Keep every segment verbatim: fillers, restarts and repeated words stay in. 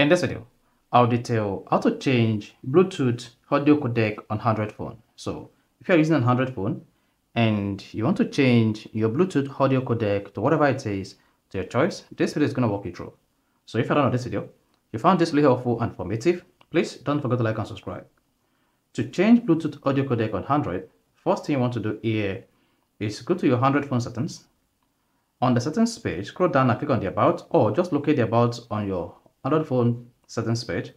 In this video, I'll detail how to change Bluetooth audio codec on Android phone. So if you're using an Android phone and you want to change your Bluetooth audio codec to whatever it is to your choice, this video is going to walk you through. So if you're done with this video, you found this really helpful and informative, please don't forget to like and subscribe. To change Bluetooth audio codec on Android, first thing you want to do here is go to your Android phone settings. On the settings page, scroll down and click on the about, or just locate the about on your Android phone settings page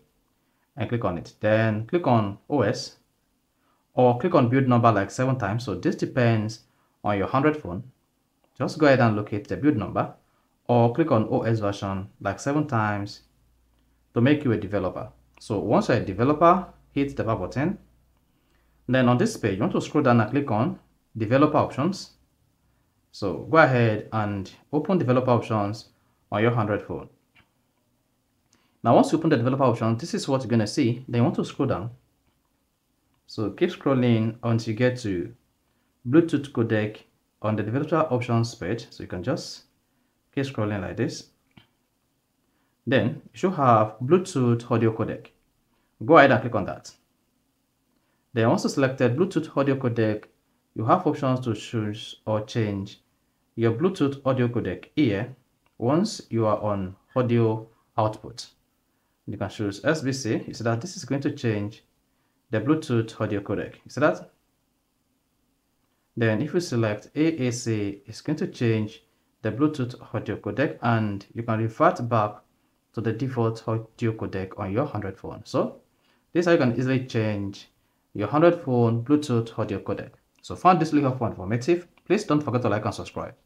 and click on it. Then click on O S or click on build number like seven times. So this depends on your Android phone. Just go ahead and locate the build number or click on O S version like seven times to make you a developer. So once you're a developer, hit the back button. Then on this page, you want to scroll down and click on developer options. So go ahead and open developer options on your Android phone. Now, once you open the developer option, this is what you're going to see. Then you want to scroll down. So keep scrolling until you get to Bluetooth codec on the developer options page. So you can just keep scrolling like this. Then you should have Bluetooth audio codec. Go ahead and click on that. Then once you selected Bluetooth audio codec, you have options to choose or change your Bluetooth audio codec here once you are on audio output. You can choose S B C. You see that this is going to change the Bluetooth audio codec. You see that? Then if you select A A C, it's going to change the Bluetooth audio codec, and you can revert back to the default audio codec on your Android phone. So this is how you can easily change your Android phone Bluetooth audio codec. So find this video helpful and informative. Please don't forget to like and subscribe.